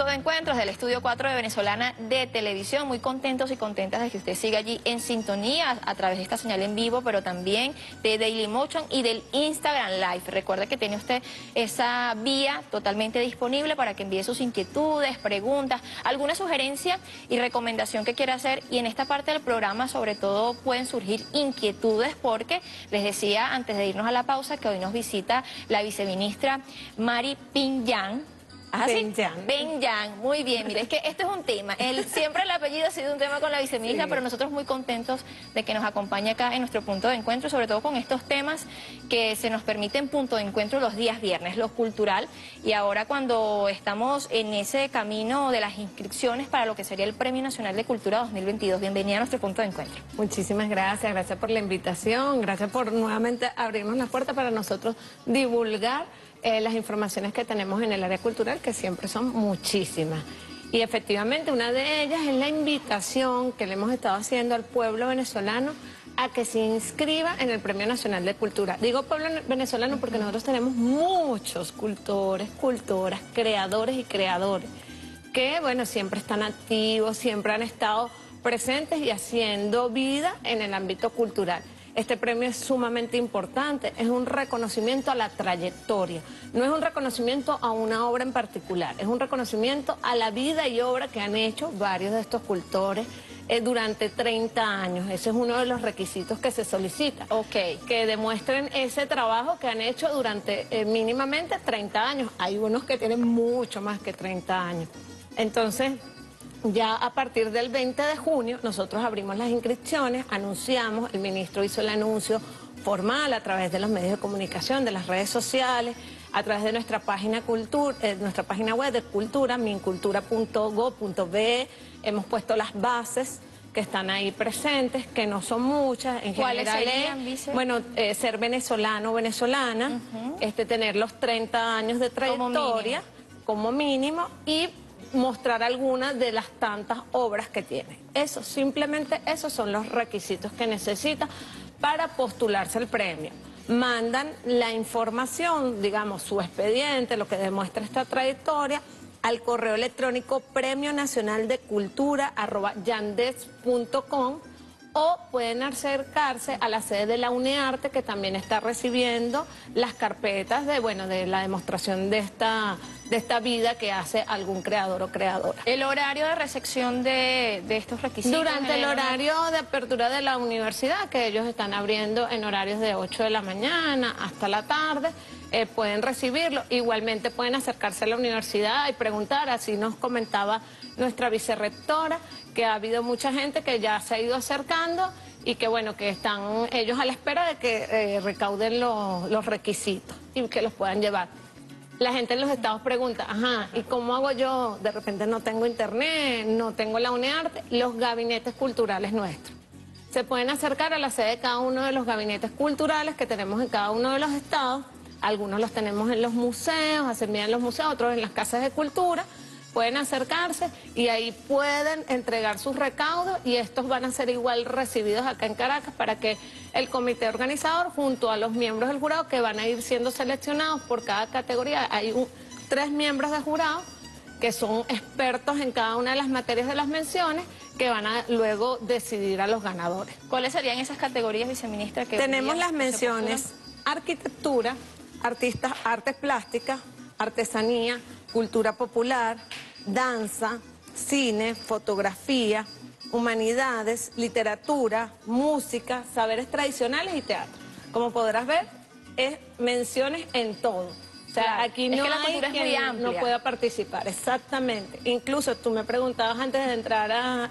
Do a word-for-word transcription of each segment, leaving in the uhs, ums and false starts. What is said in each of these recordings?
Punto de Encuentro del Estudio cuatro de Venezuelana de Televisión. Muy contentos y contentas de que usted siga allí en sintonía a través de esta señal en vivo, pero también de Dailymotion y del Instagram Live. Recuerde que tiene usted esa vía totalmente disponible para que envíe sus inquietudes, preguntas, alguna sugerencia y recomendación que quiera hacer. Y en esta parte del programa, sobre todo, pueden surgir inquietudes porque les decía antes de irnos a la pausa que hoy nos visita la viceministra Mary Pemjean. ¿Ah, sí? Pemjean. Pemjean, muy bien. Mire, es que esto es un tema. El, siempre el apellido ha sido un tema con la viceministra, sí. Pero nosotros muy contentos de que nos acompañe acá en nuestro punto de encuentro, sobre todo con estos temas que se nos permiten punto de encuentro los días viernes, lo cultural. Y ahora cuando estamos en ese camino de las inscripciones para lo que sería el Premio Nacional de Cultura dos mil veintidós. Bienvenida a nuestro punto de encuentro. Muchísimas gracias, gracias por la invitación, gracias por nuevamente abrirnos las puertas para nosotros divulgar Eh, las informaciones que tenemos en el área cultural, que siempre son muchísimas. Y efectivamente una de ellas es la invitación que le hemos estado haciendo al pueblo venezolano a que se inscriba en el Premio Nacional de Cultura. Digo pueblo venezolano porque nosotros tenemos muchos cultores, cultoras, creadores y creadores que, bueno, siempre están activos, siempre han estado presentes y haciendo vida en el ámbito cultural. Este premio es sumamente importante, es un reconocimiento a la trayectoria, no es un reconocimiento a una obra en particular, es un reconocimiento a la vida y obra que han hecho varios de estos cultores eh, durante treinta años. Ese es uno de los requisitos que se solicita, okay. Que demuestren ese trabajo que han hecho durante eh, mínimamente treinta años. Hay unos que tienen mucho más que treinta años. Entonces, ya a partir del veinte de junio nosotros abrimos las inscripciones, anunciamos, el ministro hizo el anuncio formal a través de los medios de comunicación, de las redes sociales, a través de nuestra página, cultura, eh, nuestra página web de Cultura, mincultura punto go punto be. Hemos puesto las bases que están ahí presentes, que no son muchas, en general es, bueno, eh, ser venezolano o venezolana, uh-huh. este, tener los treinta años de trayectoria como mínimo, como mínimo y mostrar algunas de las tantas obras que tiene. Eso, simplemente esos son los requisitos que necesita para postularse al premio. Mandan la información, digamos, su expediente, lo que demuestra esta trayectoria, al correo electrónico premio nacional de cultura arroba yandex punto com o pueden acercarse a la sede de la UNEARTE, que también está recibiendo las carpetas de, bueno, de la demostración de esta, de esta vida que hace algún creador o creadora. ¿El horario de recepción de, de estos requisitos? Durante el horario de apertura de la universidad, que ellos están abriendo en horarios de ocho de la mañana hasta la tarde, eh, pueden recibirlo. Igualmente pueden acercarse a la universidad y preguntar, así nos comentaba nuestra vicerrectora, que ha habido mucha gente que ya se ha ido acercando y que, bueno, que están ellos a la espera de que eh, recauden los, los requisitos y que los puedan llevar. La gente en los estados pregunta, ajá, ¿y cómo hago yo? De repente no tengo internet, no tengo la UNEARTE. Los gabinetes culturales nuestros. Se pueden acercar a la sede de cada uno de los gabinetes culturales que tenemos en cada uno de los estados. Algunos los tenemos en los museos, hacen bien en los museos, otros en las casas de cultura. Pueden acercarse y ahí pueden entregar sus recaudos y estos van a ser igual recibidos acá en Caracas para que el comité organizador junto a los miembros del jurado que van a ir siendo seleccionados por cada categoría. Hay un, tres miembros de jurado que son expertos en cada una de las materias de las menciones que van a luego decidir a los ganadores. ¿Cuáles serían esas categorías, viceministra? Que tenemos las menciones arquitectura, artistas, artes plásticas, artesanía, cultura popular, danza, cine, fotografía, humanidades, literatura, música, saberes tradicionales y teatro. Como podrás ver, es menciones en todo. O sea, claro, aquí no es que la cultura hay es muy quien amplia. No pueda participar. Exactamente. Incluso tú me preguntabas antes de entrar a,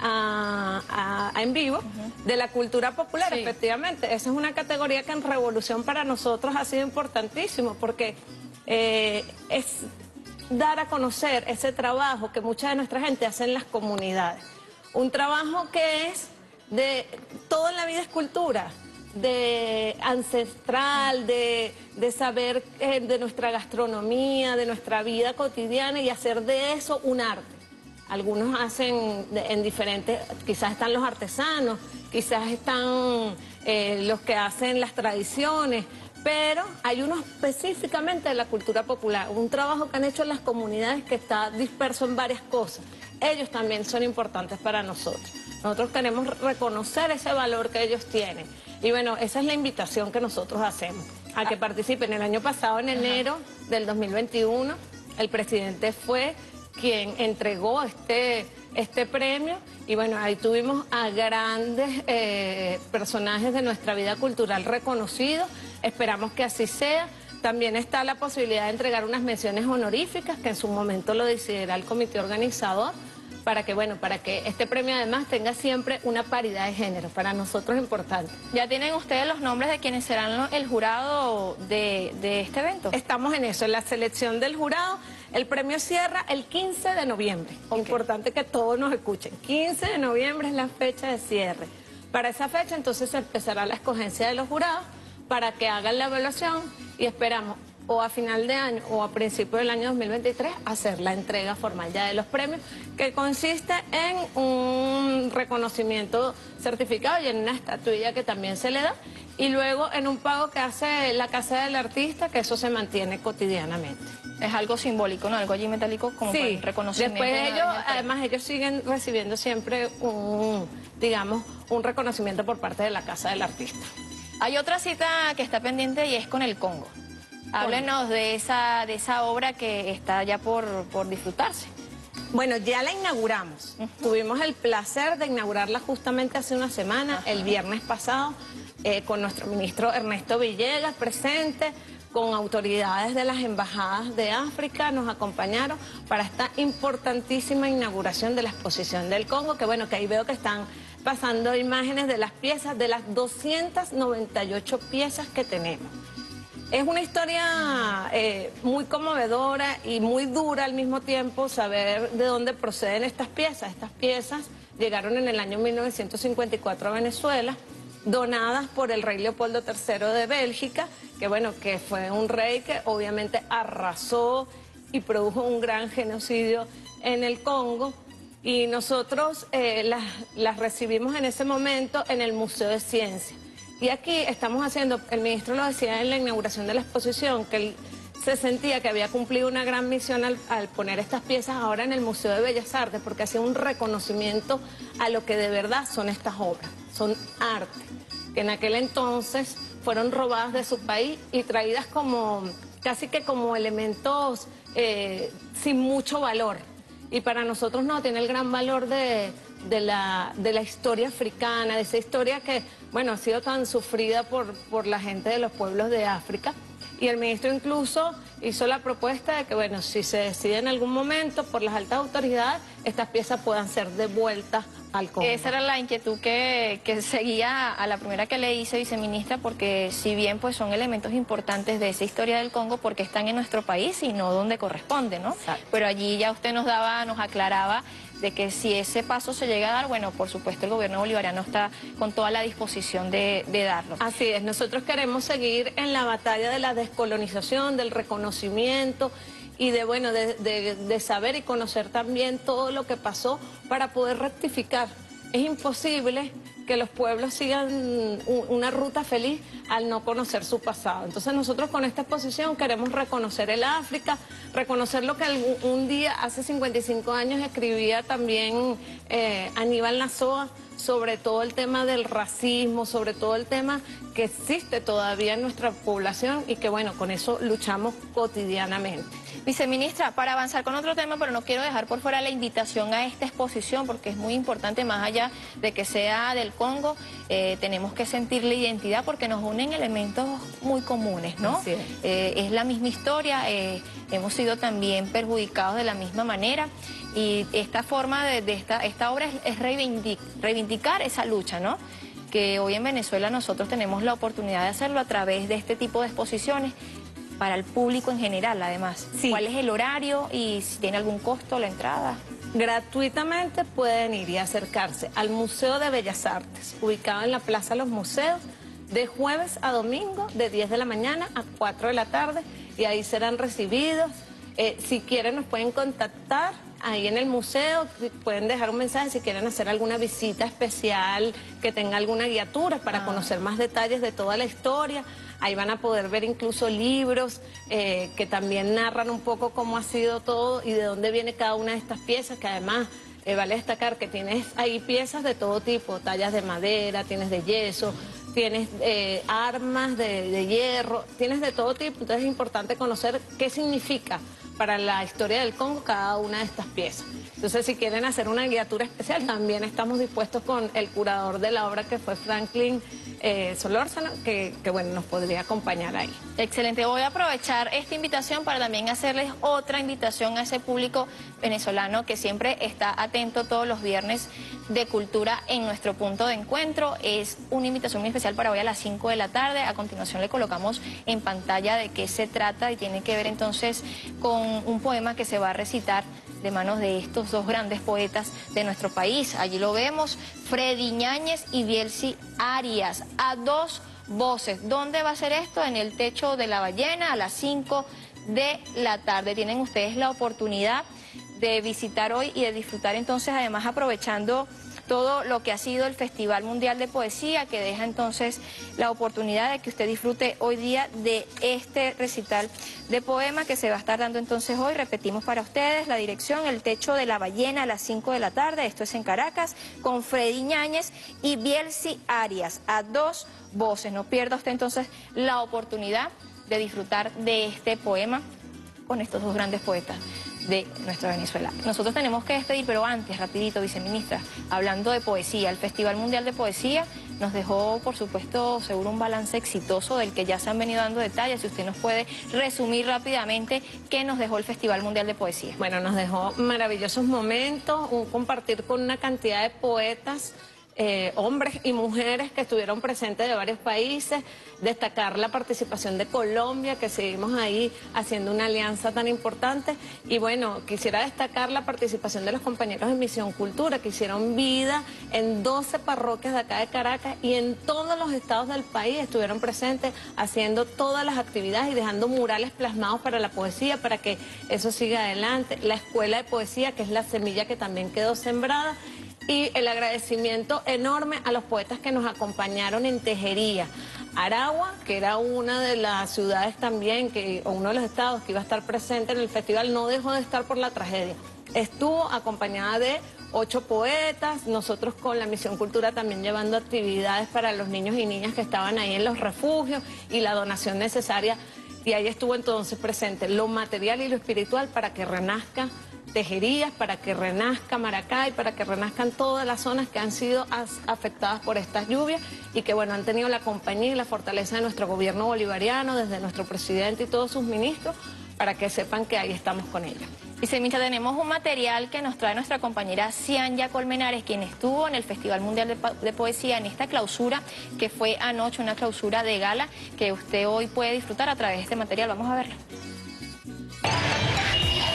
a, a, a en vivo, uh-huh. de la cultura popular. Sí. Efectivamente, esa es una categoría que en Revolución para nosotros ha sido importantísimo porque Eh, es dar a conocer ese trabajo que mucha de nuestra gente hace en las comunidades. Un trabajo que es de toda la vida es cultura, de ancestral, de, de saber eh, de nuestra gastronomía, de nuestra vida cotidiana y hacer de eso un arte. Algunos hacen en diferentes, quizás están los artesanos, quizás están eh, los que hacen las tradiciones, pero hay uno específicamente de la cultura popular, un trabajo que han hecho las comunidades que está disperso en varias cosas. Ellos también son importantes para nosotros. Nosotros queremos reconocer ese valor que ellos tienen. Y bueno, esa es la invitación que nosotros hacemos, a que participen. El año pasado, en enero del dos mil veintiuno, el presidente fue quien entregó este, este premio. Y bueno, ahí tuvimos a grandes eh, personajes de nuestra vida cultural reconocidos. Esperamos que así sea. También está la posibilidad de entregar unas menciones honoríficas, que en su momento lo decidirá el comité organizador, para que, bueno, para que este premio además tenga siempre una paridad de género. Para nosotros es importante. ¿Ya tienen ustedes los nombres de quienes serán el jurado de, de este evento? Estamos en eso, en la selección del jurado. El premio cierra el quince de noviembre. Okay. Importante que todos nos escuchen. quince de noviembre es la fecha de cierre. Para esa fecha entonces empezará la escogencia de los jurados para que hagan la evaluación y esperamos o a final de año o a principio del año dos mil veintitrés hacer la entrega formal ya de los premios, que consiste en un reconocimiento certificado y en una estatuilla que también se le da, y luego en un pago que hace la Casa del Artista, que eso se mantiene cotidianamente. Es algo simbólico, ¿no? Algo allí metálico como sí, reconocimiento. Después de ellos, además ellos siguen recibiendo siempre un, digamos, un reconocimiento por parte de la Casa del Artista. Hay otra cita que está pendiente y es con el Congo. Háblenos de esa, de esa obra que está ya por, por disfrutarse. Bueno, ya la inauguramos. Uh-huh. Tuvimos el placer de inaugurarla justamente hace una semana, uh-huh. el viernes pasado, eh, con nuestro ministro Ernesto Villegas presente, con autoridades de las embajadas de África, nos acompañaron para esta importantísima inauguración de la exposición del Congo, que bueno, que ahí veo que están pasando imágenes de las piezas, de las doscientas noventa y ocho piezas que tenemos. Es una historia eh, muy conmovedora y muy dura al mismo tiempo saber de dónde proceden estas piezas. Estas piezas llegaron en el año mil novecientos cincuenta y cuatro a Venezuela, donadas por el rey Leopoldo tercero de Bélgica, que bueno, que fue un rey que obviamente arrasó y produjo un gran genocidio en el Congo, y nosotros eh, las, las recibimos en ese momento en el Museo de Ciencia. Y aquí estamos haciendo, el ministro lo decía en la inauguración de la exposición, que él se sentía que había cumplido una gran misión al, al poner estas piezas ahora en el Museo de Bellas Artes, porque hacía un reconocimiento a lo que de verdad son estas obras, son arte, que en aquel entonces fueron robadas de su país y traídas como casi que como elementos eh, sin mucho valor. Y para nosotros no, tiene el gran valor de, de, la, de la historia africana, de esa historia que, bueno, ha sido tan sufrida por, por la gente de los pueblos de África. Y el ministro incluso hizo la propuesta de que, bueno, si se decide en algún momento por las altas autoridades, estas piezas puedan ser devueltas al Congo. Esa era la inquietud que, que seguía a la primera que le hice, viceministra, porque si bien pues son elementos importantes de esa historia del Congo, porque están en nuestro país y no donde corresponde, ¿no? Exacto. Pero allí ya usted nos daba, nos aclaraba de que si ese paso se llega a dar, bueno, por supuesto el gobierno bolivariano está con toda la disposición de, de darlo. Así es, nosotros queremos seguir en la batalla de la descolonización, del reconocimiento y de, bueno, de, de, de saber y conocer también todo lo que pasó para poder rectificar. Es imposible que los pueblos sigan una ruta feliz al no conocer su pasado. Entonces nosotros con esta exposición queremos reconocer el África, reconocer lo que un día, hace cincuenta y cinco años, escribía también eh, Aníbal Nazoa, sobre todo el tema del racismo, sobre todo el tema que existe todavía en nuestra población y que bueno, con eso luchamos cotidianamente. Viceministra, para avanzar con otro tema, pero no quiero dejar por fuera la invitación a esta exposición, porque es muy importante, más allá de que sea del Congo, eh, tenemos que sentir la identidad porque nos unen elementos muy comunes, ¿no? Sí. Eh, es la misma historia, eh, hemos sido también perjudicados de la misma manera, y esta forma de, de esta, esta obra es, es reivindic, reivindicar esa lucha, ¿no? Que hoy en Venezuela nosotros tenemos la oportunidad de hacerlo a través de este tipo de exposiciones, para el público en general, además. Sí. ¿Cuál es el horario y si tiene algún costo la entrada? Gratuitamente pueden ir y acercarse al Museo de Bellas Artes, ubicado en la Plaza Los Museos, de jueves a domingo, de diez de la mañana a cuatro de la tarde, y ahí serán recibidos. Eh, si quieren nos pueden contactar ahí en el museo, pueden dejar un mensaje si quieren hacer alguna visita especial, que tenga alguna guiatura para ah. conocer más detalles de toda la historia. Ahí van a poder ver incluso libros eh, que también narran un poco cómo ha sido todo y de dónde viene cada una de estas piezas, que además eh, vale destacar que tienes ahí piezas de todo tipo, tallas de madera, tienes de yeso, tienes eh, armas de, de hierro, tienes de todo tipo. Entonces es importante conocer qué significa para la historia del Congo cada una de estas piezas. Entonces, si quieren hacer una guiatura especial, también estamos dispuestos con el curador de la obra, que fue Franklin eh, Solórzano, que, que bueno, nos podría acompañar ahí. Excelente. Voy a aprovechar esta invitación para también hacerles otra invitación a ese público venezolano que siempre está atento todos los viernes de cultura en nuestro punto de encuentro. Es una invitación muy especial para hoy a las cinco de la tarde. A continuación le colocamos en pantalla de qué se trata y tiene que ver entonces con un poema que se va a recitar de manos de estos dos grandes poetas de nuestro país. Allí lo vemos, Freddy Ñáñez y Bielsi Arias, a dos voces. ¿Dónde va a ser esto? En el Techo de la Ballena, a las cinco de la tarde. Tienen ustedes la oportunidad de visitar hoy y de disfrutar entonces, además aprovechando todo lo que ha sido el Festival Mundial de Poesía, que deja entonces la oportunidad de que usted disfrute hoy día de este recital de poema que se va a estar dando entonces hoy. Repetimos para ustedes la dirección, el Techo de la Ballena, a las cinco de la tarde, esto es en Caracas, con Freddy Ñáñez y Bielsi Arias, a dos voces. No pierda usted entonces la oportunidad de disfrutar de este poema con estos dos grandes poetas de nuestra Venezuela. Nosotros tenemos que despedir, pero antes, rapidito, viceministra, hablando de poesía, el Festival Mundial de Poesía nos dejó, por supuesto, seguro un balance exitoso del que ya se han venido dando detalles. Si usted nos puede resumir rápidamente qué nos dejó el Festival Mundial de Poesía. Bueno, nos dejó maravillosos momentos, un compartir con una cantidad de poetas, Eh, hombres y mujeres que estuvieron presentes de varios países, destacar la participación de Colombia, que seguimos ahí haciendo una alianza tan importante, y bueno, quisiera destacar la participación de los compañeros de Misión Cultura, que hicieron vida en doce parroquias de acá de Caracas y en todos los estados del país estuvieron presentes haciendo todas las actividades y dejando murales plasmados para la poesía, para que eso siga adelante, la escuela de poesía, que es la semilla que también quedó sembrada. Y el agradecimiento enorme a los poetas que nos acompañaron en Tejerías, Aragua, que era una de las ciudades también, que, o uno de los estados que iba a estar presente en el festival, no dejó de estar por la tragedia. Estuvo acompañada de ocho poetas, nosotros con la Misión Cultura también llevando actividades para los niños y niñas que estaban ahí en los refugios y la donación necesaria. Y ahí estuvo entonces presente lo material y lo espiritual para que renazca Tejerías, para que renazca Maracay, para que renazcan todas las zonas que han sido afectadas por estas lluvias y que bueno, han tenido la compañía y la fortaleza de nuestro gobierno bolivariano, desde nuestro presidente y todos sus ministros, para que sepan que ahí estamos con ellos. Viceministra, tenemos un material que nos trae nuestra compañera Sianya Colmenares, quien estuvo en el Festival Mundial de, po de Poesía en esta clausura que fue anoche, una clausura de gala que usted hoy puede disfrutar a través de este material. Vamos a verlo.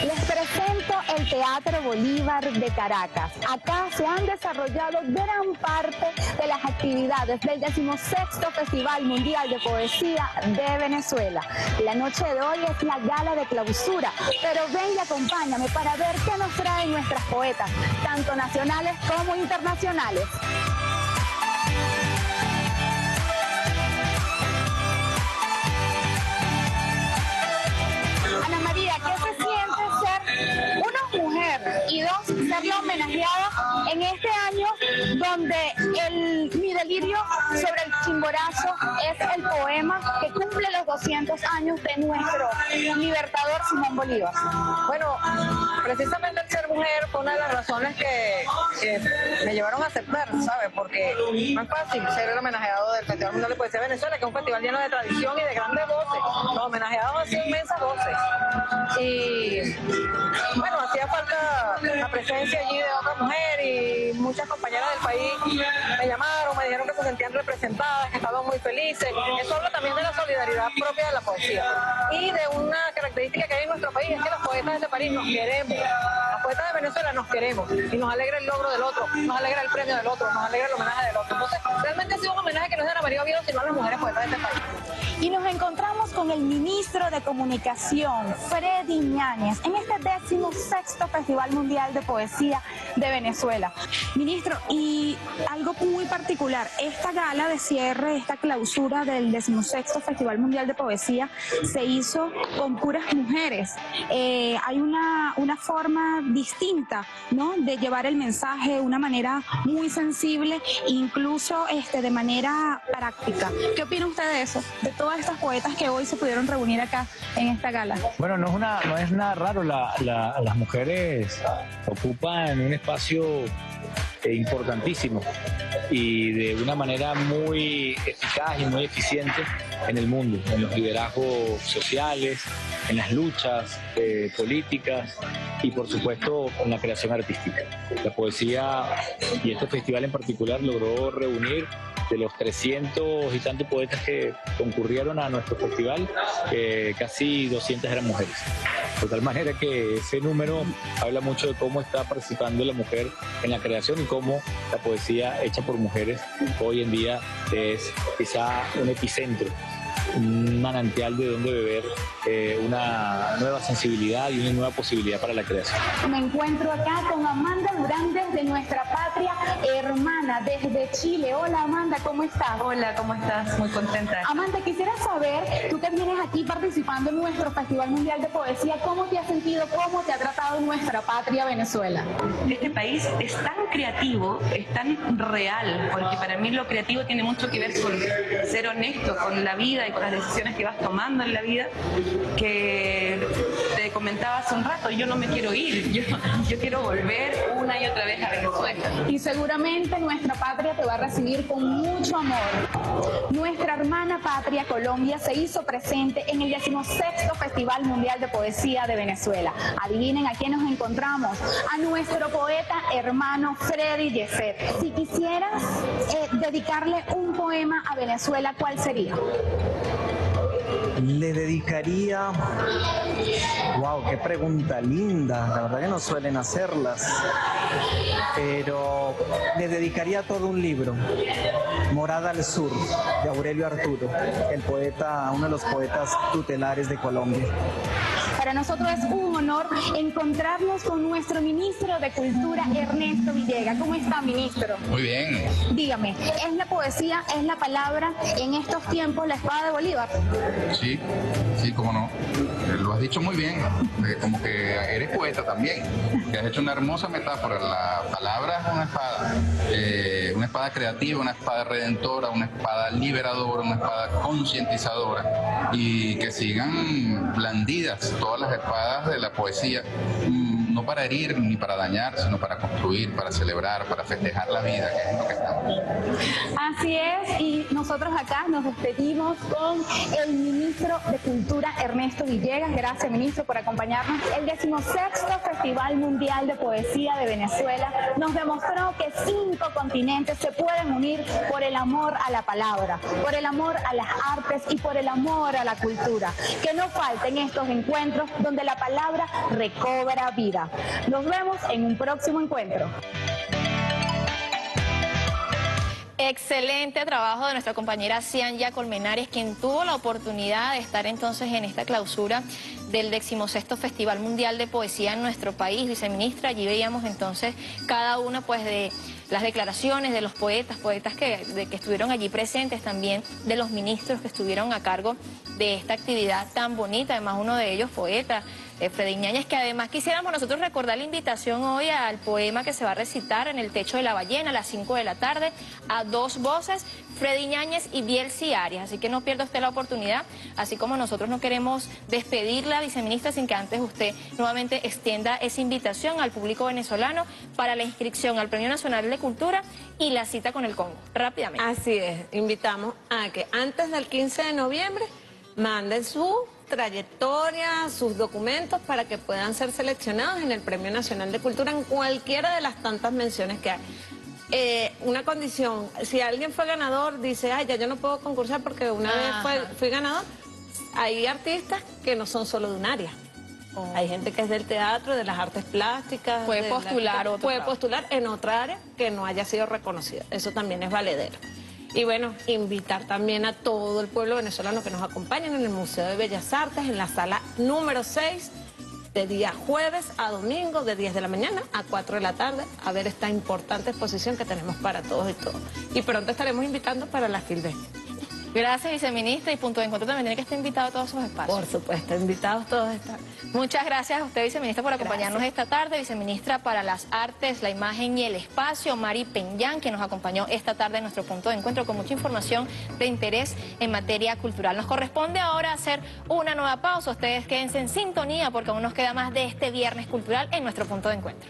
Les presento el Teatro Bolívar de Caracas. Acá se han desarrollado gran parte de las actividades del decimosexto Festival Mundial de Poesía de Venezuela. La noche de hoy es la gala de clausura, pero ven y acompáñame para ver qué nos traen nuestras poetas, tanto nacionales como internacionales. Ana María, ¿qué se siente? Una mujer y dos, serla homenajeada en este año donde el, mi delirio sobre el Chimborazo es el poema que cumple los doscientos años de nuestro libertador Simón Bolívar. Bueno, precisamente el ser mujer fue una de las razones que eh, me llevaron a aceptar, ¿sabes? Porque no es fácil ser el homenajeado del Festival Mundial de Poesía de Venezuela, que es un festival lleno de tradición y de grandes voces. Los homenajeados hacían inmensas voces. Y bueno, hacía falta la presencia allí de otra mujer y muchas compañeras del país me llamaron, me dijeron que se sentían representadas, que estaban muy felices. Eso habla también también de la solidaridad propia de la poesía. Y de una característica que hay en nuestro país es que los poetas de París nos queremos, los poetas de Venezuela nos queremos y nos alegra el logro del otro, nos alegra el premio del otro, nos alegra el homenaje del otro. Entonces, realmente ha sido un homenaje que no es de la María Vieira, sino a las mujeres poetas de este país. Y nos encontramos con el ministro de Comunicación, Freddy Ñáñez, en este decimosexto Festival Mundial de Poesía de Venezuela. Ministro, y algo muy particular, esta gala de cierre, esta clausura del decimosexto Festival Mundial de Poesía se hizo con puras mujeres. Eh, hay una, una forma distinta, ¿no?, de llevar el mensaje, una manera muy sensible, incluso este, de manera práctica. ¿Qué opina usted de eso, de todas estas poetas que hoy se pudieron reunir acá en esta gala? Bueno, no es, una, no es nada raro, la, la, las mujeres ocupan un espacio importantísimo y de una manera muy eficaz y muy eficiente en el mundo, en los liderazgos sociales, en las luchas eh, políticas y por supuesto en la creación artística. La poesía y este festival en particular logró reunir de los trescientos y tantos poetas que concurrieron a nuestro festival, eh, casi doscientas eran mujeres. De tal manera que ese número habla mucho de cómo está participando la mujer en la creación y cómo la poesía hecha por mujeres hoy en día es quizá un epicentro, un manantial de donde beber eh, una nueva sensibilidad y una nueva posibilidad para la creación. Me encuentro acá con Amanda Durán desde nuestra patria hermana, desde Chile. Hola Amanda, ¿cómo estás? Hola, ¿cómo estás? Muy contenta. Amanda, quisiera saber, tú que vienes aquí participando en nuestro Festival Mundial de Poesía, ¿cómo te has sentido? ¿Cómo te ha tratado nuestra patria Venezuela? Este país es tan creativo, es tan real, porque para mí lo creativo tiene mucho que ver con ser honesto, con la vida y con las decisiones que vas tomando en la vida, que te comentaba hace un rato, yo no me quiero ir, yo, yo quiero volver una y otra vez a Venezuela. Y seguramente nuestra patria te va a recibir con mucho amor. Nuestra hermana patria Colombia se hizo presente en el decimosexto Festival Mundial de Poesía de Venezuela. Adivinen a quién nos encontramos, a nuestro poeta hermano Freddy Yeset. Si quisieras eh, dedicarle un poema a Venezuela, ¿cuál sería? Le dedicaría... ¡Wow! ¡Qué pregunta linda! La verdad que no suelen hacerlas. Pero le dedicaría todo un libro. Morada al Sur, de Aurelio Arturo, el poeta, uno de los poetas tutelares de Colombia. Para nosotros es un honor encontrarnos con nuestro ministro de Cultura, Ernesto Villegas. ¿Cómo está, ministro? Muy bien. Dígame, ¿es la poesía, es la palabra, en estos tiempos, la espada de Bolívar? Sí, sí, cómo no. Lo has dicho muy bien, como que eres poeta también. Que has hecho una hermosa metáfora. La palabra es una espada, eh, una espada creativa, una espada redentora, una espada liberadora, una espada concientizadora. Y que sigan blandidas todas las espadas de la poesía, no para herir ni para dañar, sino para construir, para celebrar, para festejar la vida, que es lo que estamos. Así es, y nosotros acá nos despedimos con el ministro de Cultura, Ernesto Villegas. Gracias, ministro, por acompañarnos. El decimosexto Festival Mundial de Poesía de Venezuela nos demostró que cinco continentes se pueden unir por el amor a la palabra, por el amor a las artes y por el amor a la cultura. Que no falten estos encuentros donde la palabra recobra vida. Nos vemos en un próximo encuentro. Excelente trabajo de nuestra compañera Sianya Colmenares, quien tuvo la oportunidad de estar entonces en esta clausura del decimosexto Festival Mundial de Poesía en nuestro país. Viceministra, allí veíamos entonces cada una pues de las declaraciones de los poetas, poetas que, de, que estuvieron allí presentes, también de los ministros que estuvieron a cargo de esta actividad tan bonita. Además, uno de ellos poeta, Freddy Ñáñez, que además quisiéramos nosotros recordar la invitación hoy al poema que se va a recitar en El Techo de la Ballena a las cinco de la tarde, a dos voces, Freddy Ñáñez y Bielsi Arias. Así que no pierda usted la oportunidad, así como nosotros no queremos despedirla, viceministra, sin que antes usted nuevamente extienda esa invitación al público venezolano para la inscripción al Premio Nacional de Cultura y la cita con el Congo. Rápidamente. Así es, invitamos a que antes del quince de noviembre manden su trayectoria, sus documentos para que puedan ser seleccionados en el Premio Nacional de Cultura en cualquiera de las tantas menciones que hay. eh, una condición. Si alguien fue ganador, dice, ay, ya yo no puedo concursar porque una Ajá. vez fue, fui ganador. Hay artistas que no son solo de un área. Oh. Hay gente que es del teatro, de las artes plásticas. Puede postular la, Puede trabajo. postular en otra área que no haya sido reconocida. Eso también es valedero. Y bueno, invitar también a todo el pueblo venezolano que nos acompañen en el Museo de Bellas Artes, en la sala número seis, de día jueves a domingo, de diez de la mañana a cuatro de la tarde, a ver esta importante exposición que tenemos para todos y todas. Y pronto estaremos invitando para la Filbe. Gracias, viceministra, y Punto de Encuentro también tiene que estar invitado a todos sus espacios. Por supuesto, invitados todos están. Muchas gracias a usted, viceministra, por acompañarnos gracias. esta tarde. Viceministra para las Artes, la Imagen y el Espacio, Mary Pemjean, que nos acompañó esta tarde en nuestro Punto de Encuentro con mucha información de interés en materia cultural. Nos corresponde ahora hacer una nueva pausa. Ustedes quédense en sintonía porque aún nos queda más de este viernes cultural en nuestro Punto de Encuentro.